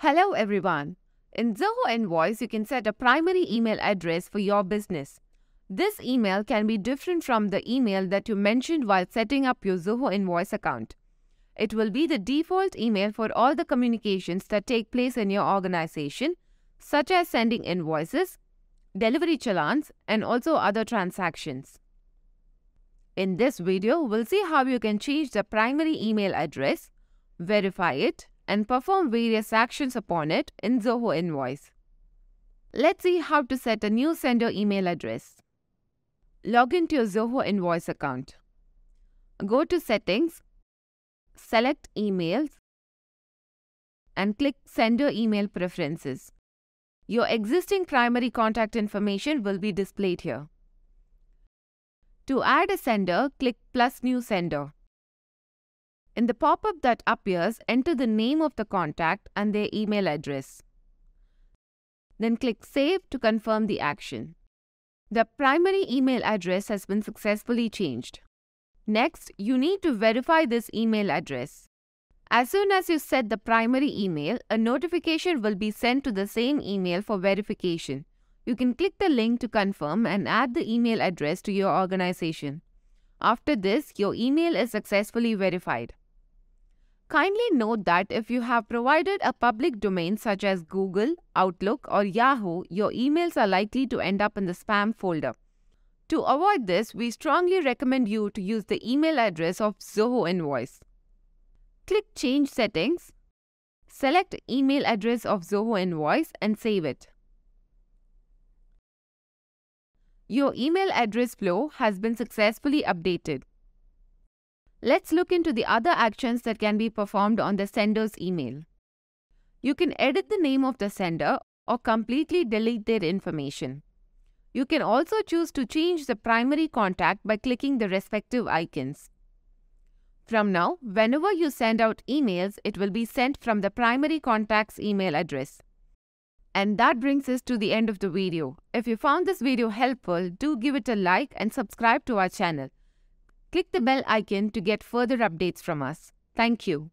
Hello everyone. In Zoho Invoice, you can set a primary email address for your business. This email can be different from the email that you mentioned while setting up your Zoho Invoice account. It will be the default email for all the communications that take place in your organization, such as sending invoices, delivery challans, and also other transactions. In this video, we'll see how you can change the primary email address, verify it, and perform various actions upon it in Zoho Invoice. Let's see how to set a new sender email address. Log into your Zoho Invoice account. Go to Settings, select Emails, and click Sender Email Preferences. Your existing primary contact information will be displayed here. To add a sender, click Plus New Sender. In the pop-up that appears, enter the name of the contact and their email address. Then click Save to confirm the action. The primary email address has been successfully changed. Next, you need to verify this email address. As soon as you set the primary email, a notification will be sent to the same email for verification. You can click the link to confirm and add the email address to your organization. After this, your email is successfully verified. Kindly note that if you have provided a public domain such as Google, Outlook, or Yahoo, your emails are likely to end up in the spam folder. To avoid this, we strongly recommend you to use the email address of Zoho Invoice. Click Change Settings, select Email Address of Zoho Invoice and save it. Your email address flow has been successfully updated. Let's look into the other actions that can be performed on the sender's email. You can edit the name of the sender or completely delete their information. You can also choose to change the primary contact by clicking the respective icons. From now, whenever you send out emails, it will be sent from the primary contact's email address. And that brings us to the end of the video. If you found this video helpful, do give it a like and subscribe to our channel. Click the bell icon to get further updates from us. Thank you.